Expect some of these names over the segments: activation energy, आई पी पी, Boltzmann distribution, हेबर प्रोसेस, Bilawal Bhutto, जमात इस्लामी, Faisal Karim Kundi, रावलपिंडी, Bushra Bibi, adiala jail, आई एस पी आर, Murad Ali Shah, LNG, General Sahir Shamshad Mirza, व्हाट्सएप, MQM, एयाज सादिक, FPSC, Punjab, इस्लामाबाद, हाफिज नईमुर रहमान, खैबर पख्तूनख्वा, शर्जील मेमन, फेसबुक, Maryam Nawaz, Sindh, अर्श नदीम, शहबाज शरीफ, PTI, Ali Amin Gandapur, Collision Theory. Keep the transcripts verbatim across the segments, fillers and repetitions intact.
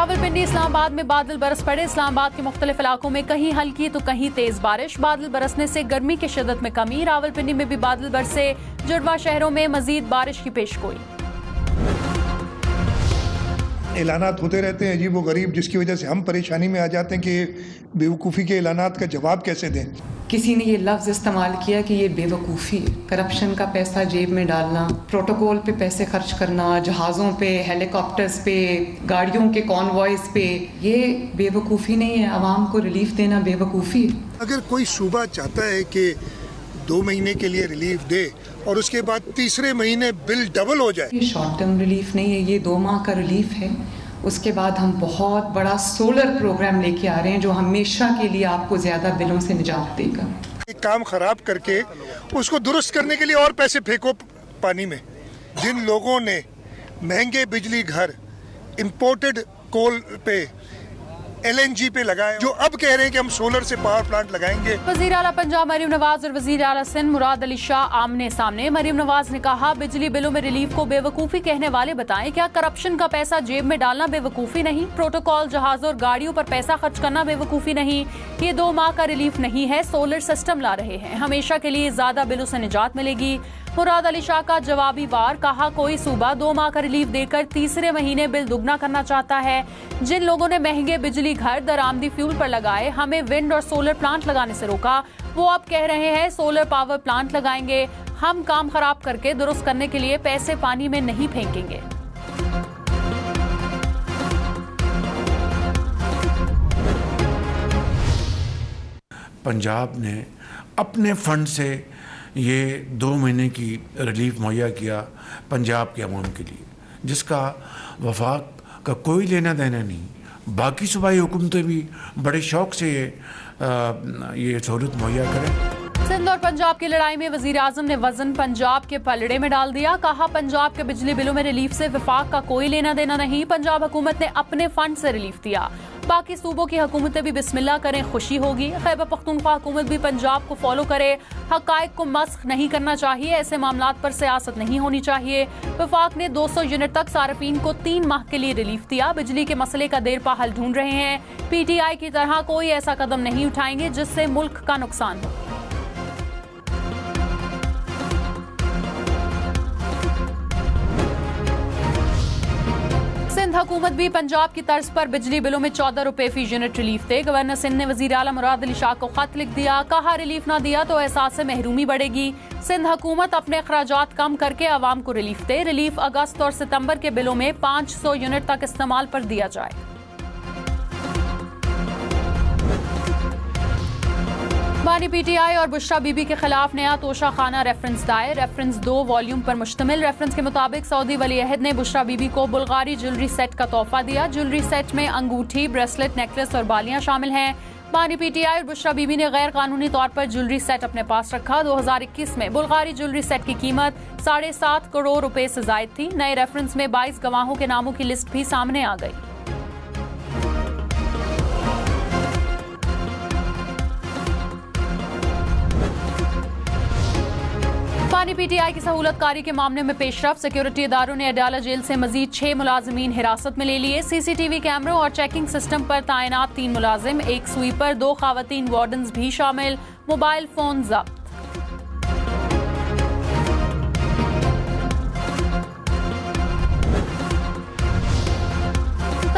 रावलपिंडी इस्लामाबाद में बादल बरस पड़े। इस्लामाबाद के मुख्तलिफ इलाकों में कहीं हल्की तो कहीं तेज बारिश। बादल बरसने से गर्मी की शिद्दत में कमी। रावलपिंडी में भी बादल बरसे, जुड़वा शहरों में मजीद बारिश की पेशगोई। ऐलानात होते रहते हैं अजीब व गरीब, जिसकी वजह से हम परेशानी में आ जाते हैं कि बेवकूफ़ी के ऐलानात का जवाब कैसे दें। किसी ने ये लफ्ज़ इस्तेमाल किया कि ये बेवकूफ़ी, करप्शन का पैसा जेब में डालना, प्रोटोकॉल पे पैसे खर्च करना, जहाज़ों पे, हेलीकॉप्टर्स पे, गाड़ियों के कॉन्वॉयज़ पे, ये बेवकूफ़ी नहीं है। आवाम को रिलीफ देना बेवकूफ़ी। अगर कोई सूबा चाहता है कि दो महीने के लिए रिलीफ दे और उसके बाद तीसरे महीने बिल डबल हो जाए, ये शॉर्ट टर्म रिलीफ नहीं है, ये दो माह का रिलीफ है। उसके बाद हम बहुत बड़ा सोलर प्रोग्राम लेके आ रहे हैं जो हमेशा के लिए आपको ज्यादा बिलों से निजात देगा। एक काम खराब करके उसको दुरुस्त करने के लिए और पैसे फेंको पानी में। जिन लोगों ने महंगे बिजली घर इम्पोर्टेड कोल पे, एल एन जी पे लगाए, जो अब कह रहे हैं कि हम सोलर से पावर प्लांट लगाएंगे। वज़ीर आला पंजाब मरीम नवाज और वज़ीर आला सिंध मुराद अली शाह आमने सामने। मरीम नवाज ने कहा, बिजली बिलों में रिलीफ को बेवकूफ़ी कहने वाले बताएं, क्या करप्शन का पैसा जेब में डालना बेवकूफ़ी नहीं? प्रोटोकॉल, जहाज़ों और गाड़ियों पर पैसा खर्च करना बेवकूफ़ी नहीं? ये दो माह का रिलीफ नहीं है, सोलर सिस्टम ला रहे हैं, हमेशा के लिए ज्यादा बिलों से निजात मिलेगी। मुराद अली शाह का जवाबी वार, कहा कोई सूबा दो माह का रिलीफ देकर तीसरे महीने बिल दुगना करना चाहता है। जिन लोगों ने महंगे बिजली घर दरामदी फ्यूल पर लगाए, हमें विंड और सोलर प्लांट लगाने से रोका, वो अब कह रहे हैं सोलर पावर प्लांट लगाएंगे। हम काम खराब करके दुरुस्त करने के लिए पैसे पानी में नहीं फेंकेंगे। पंजाब ने अपने फंड से ये दो महीने की रिलीफ मुहैया किया पंजाब के अवाम के लिए, जिसका वफाक का कोई लेना देना नहीं। बाकी सूबाई हुकूमतें भी बड़े शौक से ये ये सहूलत मुहैया करें। सिंध और पंजाब की लड़ाई में वजीर आजम ने वजन पंजाब के पलड़े में डाल दिया। कहा पंजाब के बिजली बिलों में रिलीफ से विफाक का कोई लेना देना नहीं। पंजाब हुकूमत ने अपने फंड से रिलीफ दिया, बाकी सूबों की हुकूमतें भी बिस्मिल्लाह करें, खुशी होगी। खैबर पख्तूनख्वा हुकूमत भी पंजाब को फॉलो करे, हकायक को मस्ख नहीं करना चाहिए, ऐसे मामलात पर सियासत नहीं होनी चाहिए। वफाक ने दो सौ यूनिट तक सार्फिन को तीन माह के लिए रिलीफ दिया। बिजली के मसले का देरपा हल ढूंढ रहे हैं, पी टी आई की तरह कोई ऐसा कदम नहीं उठाएंगे जिससे मुल्क का नुकसान हो। सिंध हुकूमत भी पंजाब की तर्ज पर बिजली बिलों में चौदह रुपए फी यूनिट रिलीफ दे। गवर्नर सिंध ने वजीर आला मुराद अली शाह को खत लिख दिया, कहा रिलीफ ना दिया तो एहसास से महरूमी बढ़ेगी। सिंध हुकूमत अपने अखराजात कम करके आवाम को रिलीफ दे। रिलीफ अगस्त और सितंबर के बिलों में पाँच सौ यूनिट तक इस्तेमाल पर दिया जाए। बानी पी टी आई और बुशरा बीबी के खिलाफ नया तोशाखाना रेफरेंस दायर। रेफरेंस दो वॉल्यूम पर मुश्तमिल। रेफरेंस के मुताबिक सऊदी वली अहद ने बुशरा बीबी को बुल्गारी ज्वेलरी सेट का तोहफा दिया। ज्वेलरी सेट में अंगूठी, ब्रेसलेट, नेकलेस और बालियां शामिल हैं। बानी पी टी आई और बुशरा बीबी ने गैर कानूनी तौर पर ज्वेलरी सेट अपने पास रखा। दो हजार इक्कीस में बुल्गारी ज्वेलरी सेट की कीमत साढ़े सात करोड़ रुपए से ज्यादा थी। नए रेफरेंस में बाईस गवाहों के नामों की लिस्ट भी सामने आ गई। पानी पी टी आई की सहूलतकारी के मामले में पेशरफ। सिक्योरिटी इदारों ने अडाला जेल से मजीद छह मुलाजमीन हिरासत में ले लिए। सी सी टी वी कैमरों और चेकिंग सिस्टम पर तैनात तीन मुलाजिम, एक स्वीपर, दो खावतीन वार्डन्स भी शामिल। मोबाइल फोन जब्त।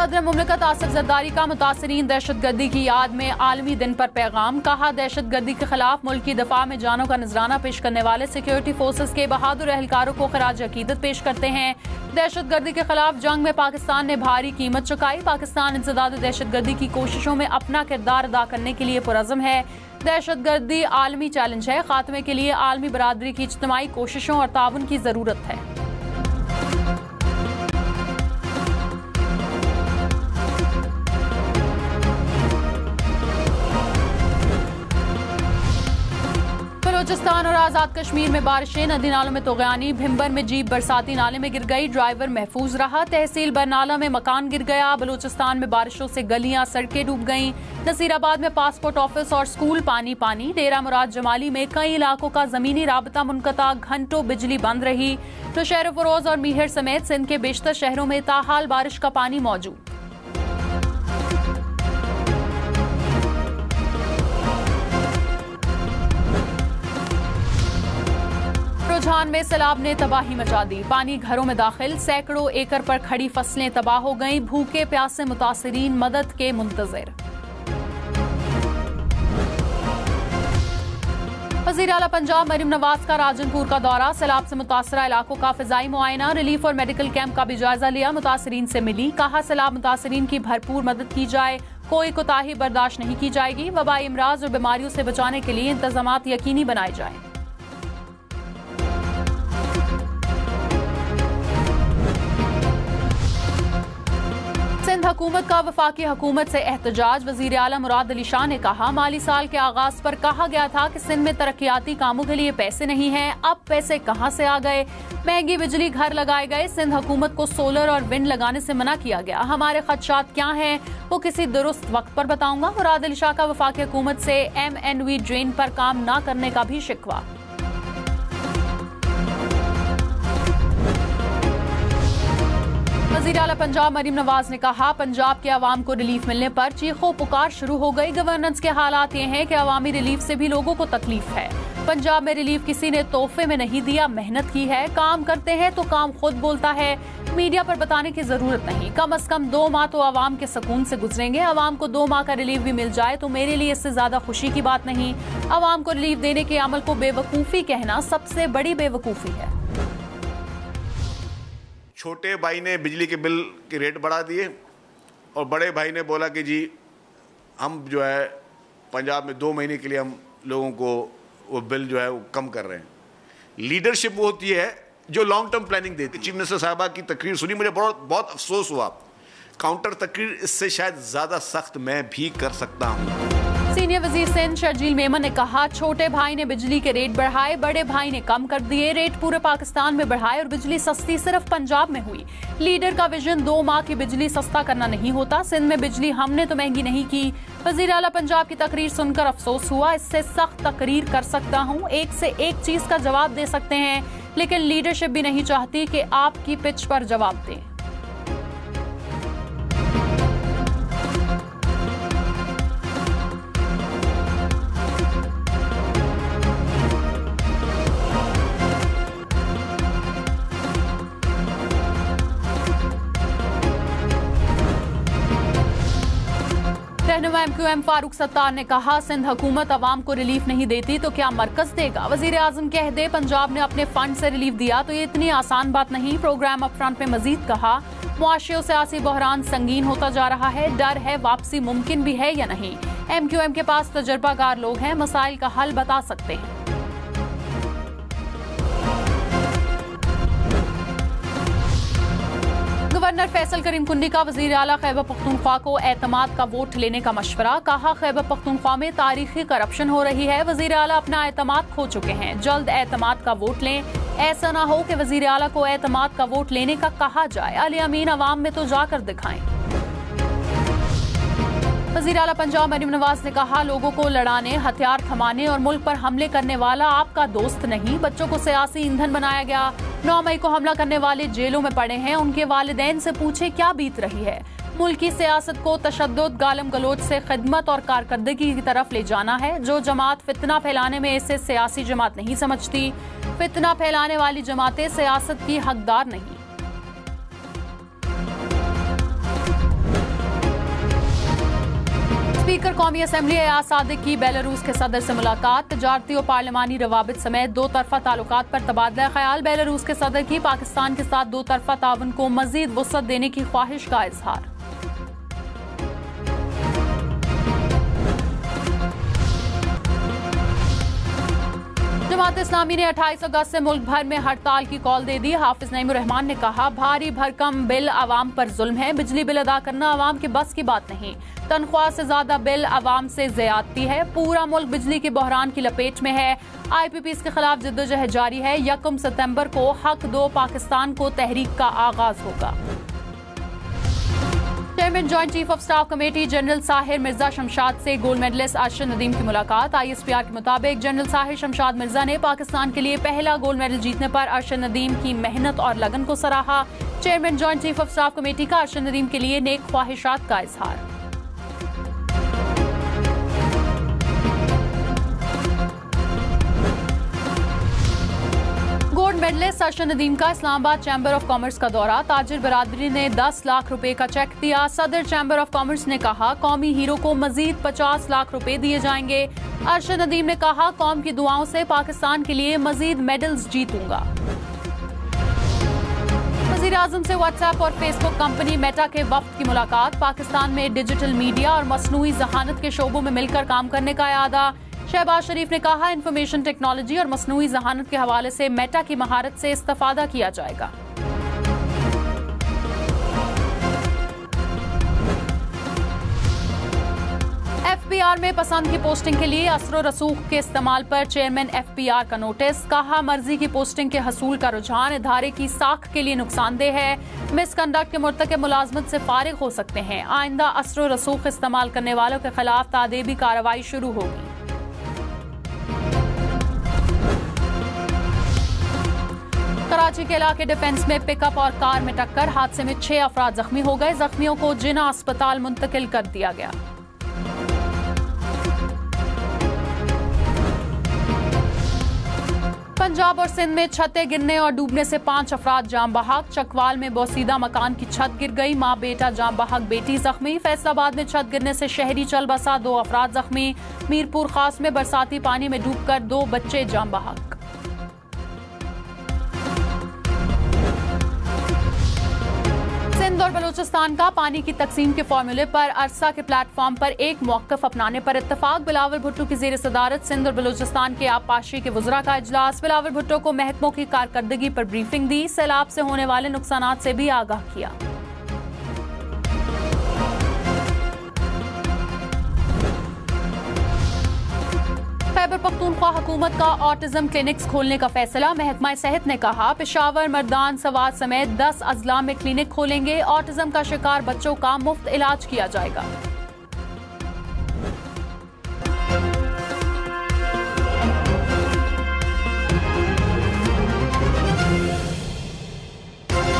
सदर मुमलिकत आसिफ जरदारी का मुतासरीन दहशतगर्दी की याद में आलमी दिन पर पैगाम। कहा दहशतगर्दी के खिलाफ मुल्क की दफा में जानों का नजराना पेश करने वाले सिक्योरिटी फोर्सेस के बहादुर एहलकारों को खराज अकीदत पेश करते हैं। दहशतगर्दी के खिलाफ जंग में पाकिस्तान ने भारी कीमत चुकाई। पाकिस्तान इंसदाद दहशतगर्दी की कोशिशों में अपना किरदार अदा करने के लिए पुरज़म है। दहशतगर्दी आलमी चैलेंज है, खात्मे के लिए आलमी बरादरी की इज्तिमाई कोशिशों और ताउन की जरूरत है। बलोचिस्तान और आज़ाद कश्मीर में बारिशें, नदी नालों में तोगयानी। भिम्बर में जीप बरसाती नाले में गिर गई, ड्राइवर महफूज रहा। तहसील बरनाला में मकान गिर गया। बलोचिस्तान में बारिशों से गलियां, सड़कें डूब गईं। नसीराबाद में पासपोर्ट ऑफिस और स्कूल पानी पानी। डेरा मुराद जमाली में कई इलाकों का जमीनी राबता मुनक़ता, घंटों बिजली बंद रही। तो शहर फरोज़ और मीहर समेत सिंध के बेशतर शहरों में ताहाल बारिश का पानी मौजूद। अजहान में सैलाब ने तबाही मचा दी, पानी घरों में दाखिल, सैकड़ों एकड़ पर खड़ी फसलें तबाह हो गईं, भूखे प्यासे मुतासरीन मदद के मुंतजर। वज़ीर आला पंजाब मरीम नवाज का राजनपुर का दौरा, सैलाब से मुतासरा इलाकों का फिजाई मुआयना, रिलीफ और मेडिकल कैंप का भी जायजा लिया, मुतासरीन से मिली, कहा सैलाब मुतासरीन की भरपूर मदद की जाए, कोई कोताही बर्दाश्त नहीं की जाएगी, वबाई अमराज और बीमारियों से बचाने के लिए इंतजामात यकीनी बनाए जाएं। सिंध हुकूमत का वफाकी हुकूमत से एहतजाज, वज़ीर आला मुराद अली शाह ने कहा माली साल के आगाज पर कहा गया था कि सिंध में तरक्याती कामों के लिए पैसे नहीं हैं, अब पैसे कहां से आ गए, महंगी बिजली घर लगाए गए, सिंध हुकूमत को सोलर और विंड लगाने से मना किया गया, हमारे खदशात क्या हैं वो किसी दुरुस्त वक्त पर बताऊंगा, मुराद अली शाह का वफाकी हुकूमत से एम एन वी ड्रेन पर काम न करने का भी शिकवा। वज़ीर आला पंजाब मरीम नवाज ने कहा पंजाब के आवाम को रिलीफ मिलने पर चीखों पुकार शुरू हो गई, गवर्नेंस के हालात ये हैं कि अवामी रिलीफ से भी लोगों को तकलीफ है, पंजाब में रिलीफ किसी ने तोहफे में नहीं दिया, मेहनत की है, काम करते हैं तो काम खुद बोलता है, मीडिया पर बताने की जरूरत नहीं, कम अज कम दो माह तो आवाम के सुकून से गुजरेंगे, आवाम को दो माह का रिलीफ भी मिल जाए तो मेरे लिए इससे ज्यादा खुशी की बात नहीं, आवाम को रिलीफ देने के अमल को बेवकूफ़ी कहना सबसे बड़ी बेवकूफ़ी है। छोटे भाई ने बिजली के बिल के रेट बढ़ा दिए और बड़े भाई ने बोला कि जी हम जो है पंजाब में दो महीने के लिए हम लोगों को वो बिल जो है वो कम कर रहे हैं। लीडरशिप वो होती है जो लॉन्ग टर्म प्लानिंग देती है। चीफ मिनिस्टर साहबा की तकरीर सुनी, मुझे बहुत बहुत अफसोस हुआ, काउंटर तकरीर इससे शायद ज़्यादा सख्त मैं भी कर सकता हूँ। सीनियर वजीर सिंध शर्जील मेमन ने कहा छोटे भाई ने बिजली के रेट बढ़ाए, बड़े भाई ने कम कर दिए, रेट पूरे पाकिस्तान में बढ़ाए और बिजली सस्ती सिर्फ पंजाब में हुई। लीडर का विजन दो माह की बिजली सस्ता करना नहीं होता, सिंध में बिजली हमने तो महंगी नहीं की। वजीर आला पंजाब की तकरीर सुनकर अफसोस हुआ, इससे सख्त तकरीर कर सकता हूँ, एक से एक चीज का जवाब दे सकते हैं, लेकिन लीडरशिप भी नहीं चाहती कि आपकी पिच पर जवाब दें। M Q M Farooq Sattar ने कहा सिंध हुकूमत अवाम को रिलीफ नहीं देती तो क्या मरकज देगा। वजीर आजम कह दे पंजाब ने अपने फंड से रिलीफ दिया तो ये इतनी आसान बात नहीं। प्रोग्राम अपफ्रंट में मजीद कहा मुआशी और सियासी बहरान संगीन होता जा रहा है, डर है वापसी मुमकिन भी है या नहीं। एम क्यू एम के पास तजर्बाकार लोग हैं, मसाइल का हल बता सकते हैं। गवर्नर फैसल करीम कुंडी का वजीर आला खैबर पख्तूनख्वा को एतमाद का वोट लेने का मशवरा, कहा खैबर पख्तूनख्वा में तारीखी करप्शन हो रही है, वजीर आला अपना एतमाद खो चुके हैं, जल्द एतमाद का वोट लें, ऐसा ना हो कि वजीर आला को एतमाद का वोट लेने का कहा जाए। अली अमीन अवाम में तो जाकर दिखाएं। वज़ीर आला पंजाब मरीम नवाज ने कहा लोगों को लड़ाने, हथियार थमाने और मुल्क पर हमले करने वाला आपका दोस्त नहीं। बच्चों को सियासी ईंधन बनाया गया, नौ मई को हमला करने वाले जेलों में पड़े हैं, उनके वालिदैन से पूछे क्या बीत रही है। मुल्क की सियासत को तशद्दुद, गालम गलोच से खिदमत और कारकर्दगी की तरफ ले जाना है। जो जमात फितना फैलाने में इसे सियासी जमात नहीं समझती, फितना फैलाने वाली जमातें सियासत की हकदार नहीं। स्पीकर कौमी असम्बली एयाज सादिक की बेलारूस के सदर से मुलाकात, तजारती और पार्लिमानी रवाबित समेत दो तरफा ताल्लुकात पर तबादला ख्याल। बेलारूस के सदर की पाकिस्तान के साथ दो तरफा तावन को मजीद वुसअत देने की ख्वाहिश का इजहार। जमात इस्लामी ने अट्ठाईस अगस्त से मुल्क भर में हड़ताल की कॉल दे दी। हाफिज नईमुर रहमान ने कहा भारी भरकम बिल आवाम पर जुल्म है, बिजली बिल अदा करना आवाम के बस की बात नहीं, तनख्वाह से ज्यादा बिल आवाम से ज्यादती है, पूरा मुल्क बिजली के बहरान की लपेट में है। आई पी पी इसके खिलाफ जद्दोजहद जारी है, यकम सितम्बर को हक दो पाकिस्तान को तहरीक का आगाज होगा। Chairman joint chief of staff committee general Sahir Mirza Shamshad से गोल्ड मेडलिस्ट अर्श नदीम की मुलाकात। आई एस पी आर के मुताबिक जनरल साहिर शमशाद मिर्जा ने पाकिस्तान के लिए पहला गोल्ड मेडल जीतने पर अर्श नदीम की मेहनत और लगन को सराहा। Chairman joint chief of staff committee का अर्श नदीम के लिए नेक ख्वाहिशात का इजहार। मेडलिस्ट अर्श नदीम का इस्लामाबाद चैम्बर ऑफ कॉमर्स का दौरा। ताजिर बरादरी ने दस लाख रुपए का चेक दिया। सदर चैम्बर ऑफ कॉमर्स ने कहा कौमी हीरो को मजीद पचास लाख रुपए दिए जाएंगे। अर्श नदीम ने कहा कौम की दुआओं से पाकिस्तान के लिए मजीद मेडल्स जीतूंगा। वज़ीर आज़म से व्हाट्सएप और फेसबुक कंपनी मेटा के वफ्द की मुलाकात। पाकिस्तान में डिजिटल मीडिया और मसनूई जहानत के शोबों में मिलकर काम करने का इरादा। शहबाज शरीफ ने कहा इंफॉर्मेशन टेक्नोलॉजी और मसनूई जहानत के हवाले से मेटा की महारत से इस्तेफादा किया जाएगा। एफपीआर में पसंद की पोस्टिंग के लिए असर और रसूख के इस्तेमाल पर चेयरमैन एफपीआर का नोटिस। कहा मर्जी की पोस्टिंग के हसूल का रुझान इधारे की साख के लिए नुकसानदेह है। मिसकंडक्ट के मुर्तकब मुलाजमत से फारिग हो सकते हैं। आइंदा असर और रसूख इस्तेमाल करने वालों के खिलाफ तादेबी कार्रवाई शुरू होगी। कराची के इलाके डिफेंस में पिकअप और कार में टक्कर। हादसे में छह अफराद जख्मी हो गए। जख्मियों को जिना अस्पताल मुंतकिल कर दिया गया। पंजाब और सिंध में छतें गिरने और डूबने से पांच अफराद जाम बहक। चकवाल में बोसीदा मकान की छत गिर गई। मां बेटा जाम बहक, बेटी जख्मी। फैसलाबाद में छत गिरने से शहरी चल बसा, दो अफराद जख्मी। मीरपुर खास में बरसाती पानी में डूबकर दो बच्चे जाम बहक। सिंध और बलूचिस्तान का पानी की तकसीम के फार्मूले पर अरसा के प्लेटफॉर्म पर एक मौकफ अपनाने पर इत्तफाक। बिलावल भुट्टो की ज़ेर सदारत सिंध और बलूचिस्तान के आबपाशी के वज़रा का इजलास। बिलावल भुट्टो को महकमों की कारकर्दगी पर ब्रीफिंग दी। सैलाब से होने वाले नुकसान से भी आगाह किया। खैबर पख्तूनख्वा हुकूमत का ऑटिज्म क्लिनिक्स खोलने का फैसला। महकमा सेहत ने कहा पेशावर, मर्दान, सवात समेत दस अजला में क्लिनिक खोलेंगे। ऑटिज्म का शिकार बच्चों का मुफ्त इलाज किया जाएगा।